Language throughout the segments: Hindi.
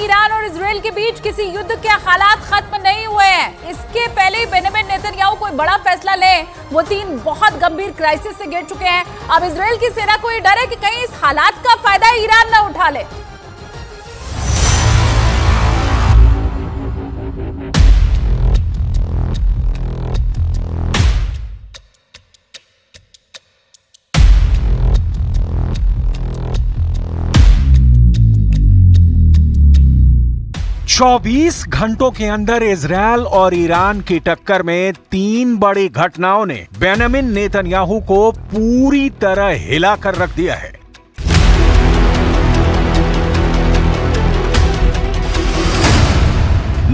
ईरान और इजरायल के बीच किसी युद्ध के हालात खत्म नहीं हुए हैं। इसके पहले ही बेंजामिन नेतन्याहू कोई बड़ा फैसला ले, वो तीन बहुत गंभीर क्राइसिस से गिर चुके हैं। अब इजरायल की सेना को ये डर है कि कहीं इस हालात का फायदा ईरान ना उठा ले। चौबीस घंटों के अंदर इजरायल और ईरान की टक्कर में तीन बड़ी घटनाओं ने बेंजामिन नेतन्याहू को पूरी तरह हिला कर रख दिया है।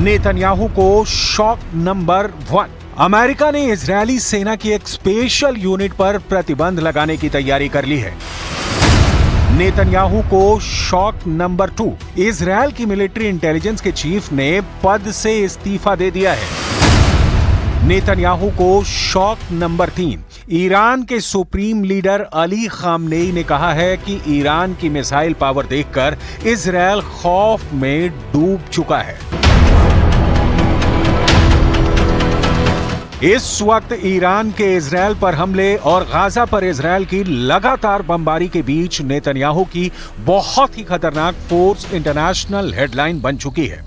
नेतन्याहू को शॉक नंबर 1, अमेरिका ने इजरायली सेना की एक स्पेशल यूनिट पर प्रतिबंध लगाने की तैयारी कर ली है। नेतन्याहू को शॉक नंबर 2, इजरायल की मिलिट्री इंटेलिजेंस के चीफ ने पद से इस्तीफा दे दिया है। नेतन्याहू को शॉक नंबर 3, ईरान के सुप्रीम लीडर अली खामनेई ने कहा है कि ईरान की मिसाइल पावर देखकर इजरायल खौफ में डूब चुका है। इस वक्त ईरान के इजरायल पर हमले और गाजा पर इजरायल की लगातार बमबारी के बीच नेतन्याहू की बहुत ही खतरनाक फोर्स इंटरनेशनल हेडलाइन बन चुकी है।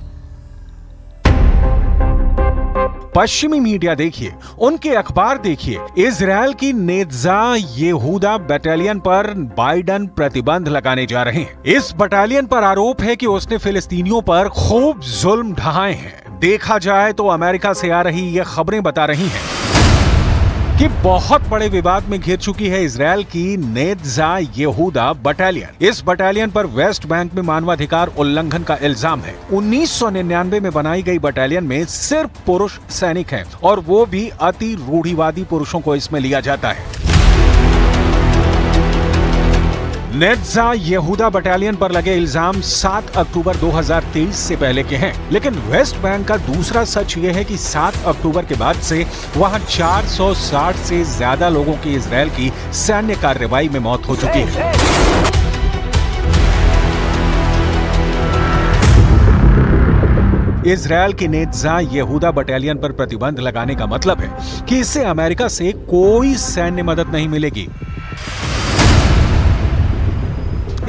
पश्चिमी मीडिया देखिए, उनके अखबार देखिए, इजरायल की नेत्ज़ा यहूदा बटालियन पर बाइडन प्रतिबंध लगाने जा रहे हैं। इस बटालियन पर आरोप है कि उसने फिलिस्तीनियों पर खूब जुल्म ढहाए हैं। देखा जाए तो अमेरिका से आ रही ये खबरें बता रही हैं कि बहुत बड़े विवाद में घिर चुकी है इजरायल की नेत्ज़ा यहूदा बटालियन। इस बटालियन पर वेस्ट बैंक में मानवाधिकार उल्लंघन का इल्जाम है। 1999 में बनाई गई बटालियन में सिर्फ पुरुष सैनिक हैं और वो भी अति रूढ़िवादी पुरुषों को इसमें लिया जाता है। नेत्ज़ा यहूदा बटालियन पर लगे इल्जाम 7 अक्टूबर 2023 से पहले के हैं, लेकिन वेस्ट बैंक का दूसरा सच ये है कि 7 अक्टूबर के बाद से वहां 460 से ज्यादा लोगों की इजरायल की सैन्य कार्रवाई में मौत हो चुकी है। इजरायल की नेत्ज़ा यहूदा बटालियन पर प्रतिबंध लगाने का मतलब है कि इससे अमेरिका से कोई सैन्य मदद नहीं मिलेगी।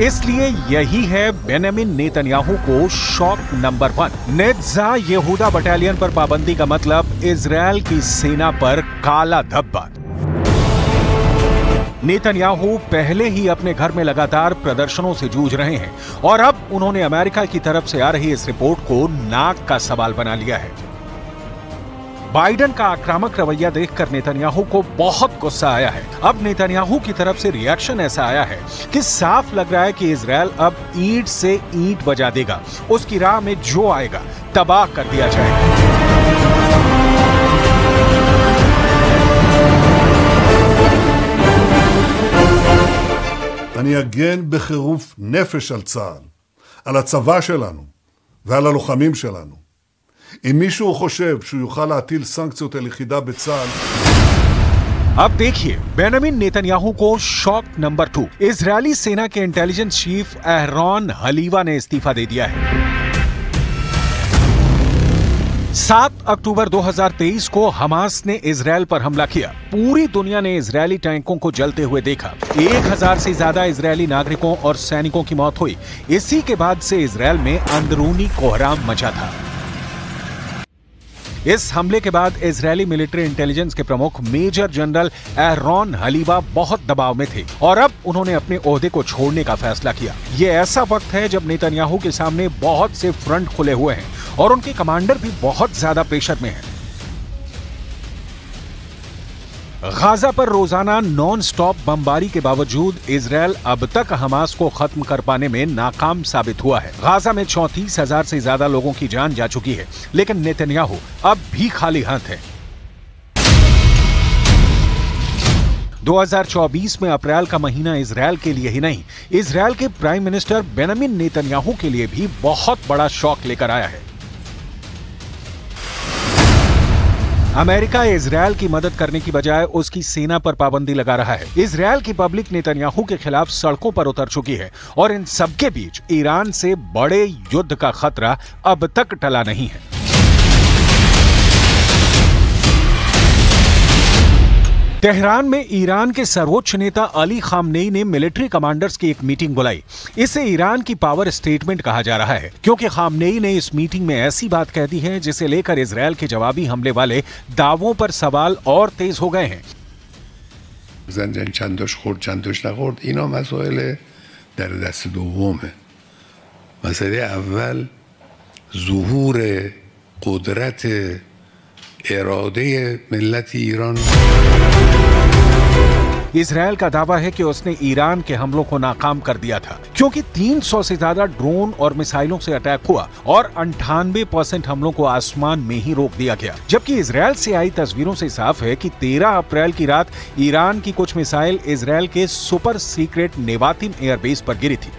इसलिए यही है बेंजामिन नेतन्याहू को shock number 1। Netzah Yehuda battalion पर पाबंदी का मतलब इजरायल की सेना पर काला धब्बा। नेतन्याहू पहले ही अपने घर में लगातार प्रदर्शनों से जूझ रहे हैं और अब उन्होंने अमेरिका की तरफ से आ रही इस रिपोर्ट को नाक का सवाल बना लिया है। बाइडन का आक्रामक रवैया देखकर नेतन्याहू को बहुत गुस्सा आया है। अब नेतन्याहू की तरफ से रिएक्शन ऐसा आया है कि साफ लग रहा है कि इजरायल अब ईंट से ईंट बजा देगा, उसकी राह में जो आएगा तबाह कर दिया जाएगा। אני אגן בחירוף נפש על צה"ל, על הצבא שלנו ועל הלוחמים שלנו. אם מישהו חושב שהוא יוכל להטיל סנקציות על יחידה בצה"ל। अब देखिए बेंजामिन नेतन्याहू को शॉक नंबर 2, इजरायली सेना के इंटेलिजेंस चीफ अहरॉन हलीवा ने इस्तीफा दे दिया है। 7 अक्टूबर 2023 को हमास ने इजरायल पर हमला किया। पूरी दुनिया ने इजरायली टैंकों को जलते हुए देखा। 1000 से ज्यादा इजरायली नागरिकों और सैनिकों की मौत हुई। इसी के बाद से इजरायल में अंदरूनी कोहराम मचा था। इस हमले के बाद इजरायली मिलिट्री इंटेलिजेंस के प्रमुख मेजर जनरल अहरॉन हलीवा बहुत दबाव में थे और अब उन्होंने अपने ओहदे को छोड़ने का फैसला किया। ये ऐसा वक्त है जब नेतन्याहू के सामने बहुत से फ्रंट खुले हुए हैं और उनके कमांडर भी बहुत ज्यादा प्रेशर में हैं। गाजा पर रोजाना नॉन स्टॉप बमबारी के बावजूद इसराइल अब तक हमास को खत्म कर पाने में नाकाम साबित हुआ है। गाजा में 34,000 से ज्यादा लोगों की जान जा चुकी है, लेकिन नेतन्याहू अब भी खाली हाथ है। 2024 में अप्रैल का महीना इसराइल के लिए ही नहीं, इसराइल के प्राइम मिनिस्टर बेंजामिन नेतन्याहू के लिए भी बहुत बड़ा शॉक लेकर आया है। अमेरिका इजरायल की मदद करने की बजाय उसकी सेना पर पाबंदी लगा रहा है। इजरायल की पब्लिक नेतन्याहू के खिलाफ सड़कों पर उतर चुकी है और इन सबके बीच ईरान से बड़े युद्ध का खतरा अब तक टला नहीं है। तेहरान में ईरान के सर्वोच्च नेता अली खामनेई ने मिलिट्री कमांडर्स की एक मीटिंग बुलाई। इसे ईरान की पावर स्टेटमेंट कहा जा रहा है, क्योंकि खामनेई ने इस मीटिंग में ऐसी बात कह दी है जिसे लेकर इजरायल के जवाबी हमले वाले दावों पर सवाल और तेज हो गए हैं। इजरायल का दावा है कि उसने ईरान के हमलों को नाकाम कर दिया था, क्योंकि 300 से ज्यादा ड्रोन और मिसाइलों से अटैक हुआ और 98% हमलों को आसमान में ही रोक दिया गया। जबकि इजरायल से आई तस्वीरों से साफ है कि 13 अप्रैल की रात ईरान की कुछ मिसाइल इजरायल के सुपर सीक्रेट नेवातिम एयरबेस पर गिरी थी।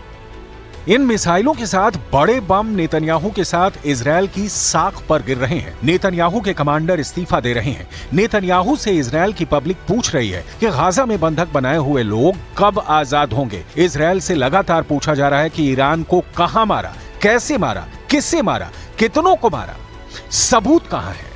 इन मिसाइलों के साथ बड़े बम नेतन्याहू के साथ इजरायल की साख पर गिर रहे हैं। नेतन्याहू के कमांडर इस्तीफा दे रहे हैं। नेतन्याहू से इजरायल की पब्लिक पूछ रही है कि गाजा में बंधक बनाए हुए लोग कब आजाद होंगे। इजरायल से लगातार पूछा जा रहा है कि ईरान को कहां मारा, कैसे मारा, किससे मारा, कितनों को मारा, सबूत कहां है।